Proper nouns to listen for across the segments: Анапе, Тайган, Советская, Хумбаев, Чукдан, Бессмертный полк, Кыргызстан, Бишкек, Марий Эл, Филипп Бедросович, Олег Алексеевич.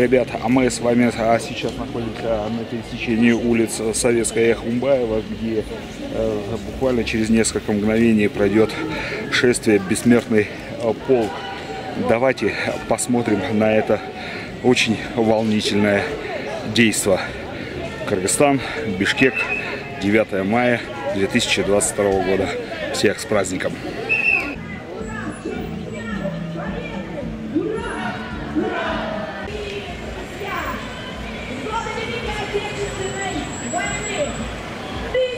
ребят, а мы с вами сейчас находимся на пересечении улиц Советская и Хумбаева, где буквально через несколько мгновений пройдет шествие «Бессмертный полк». Давайте посмотрим на это очень волнительное действо. Кыргызстан, Бишкек, 9 мая 2022 года. Всех с праздником!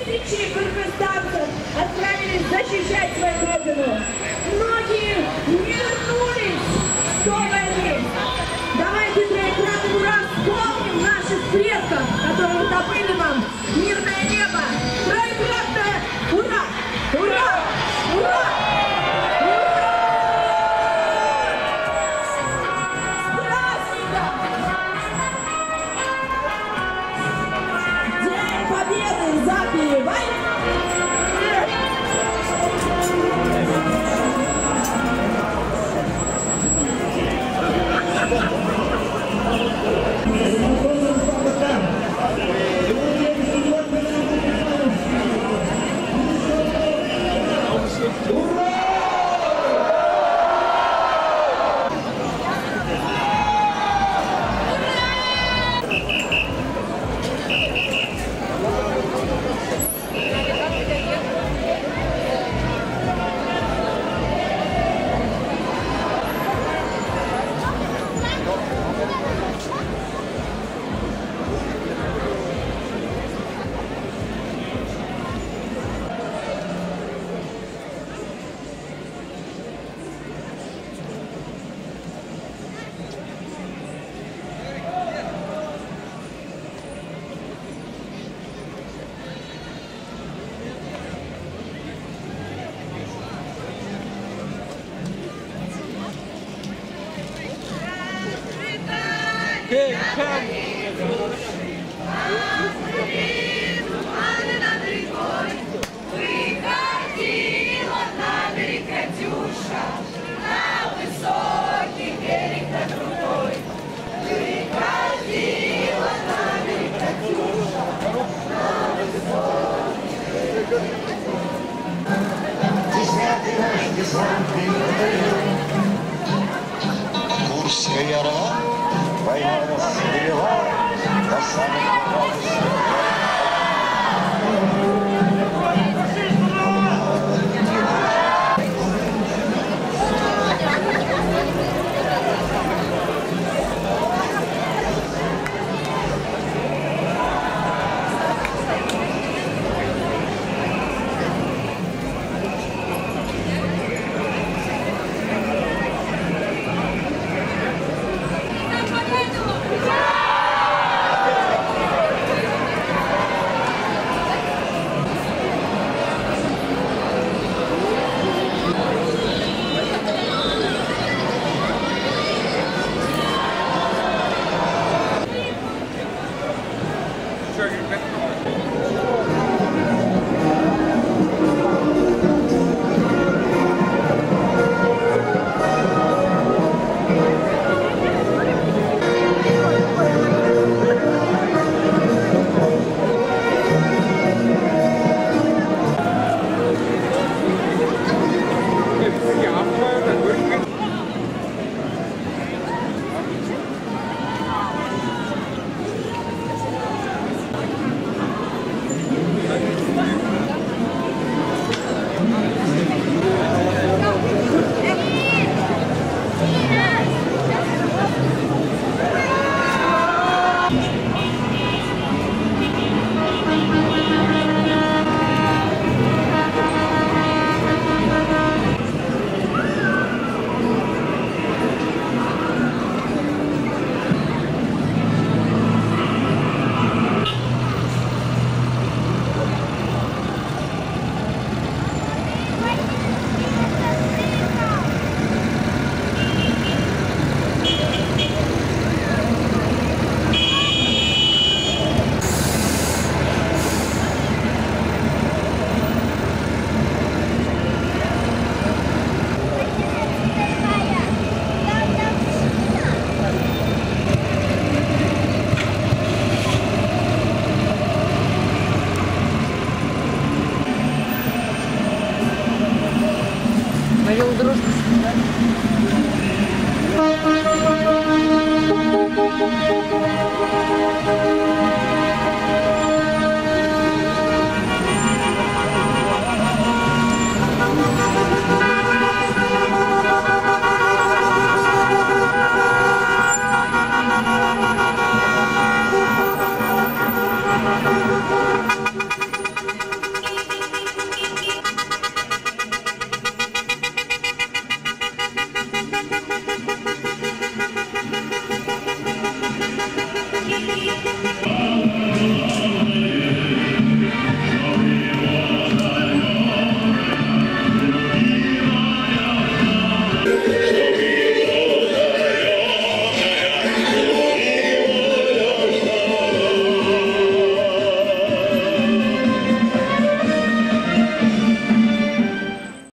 Тысячи кыргызстанцев отправились защищать свою родину. Многие не вернулись до войны. Давайте для экрана ура вспомним наших предков, которые добыли нам мирное небо. Троекратное ура! Ура! Ура! Курская рана, война нас привела до самых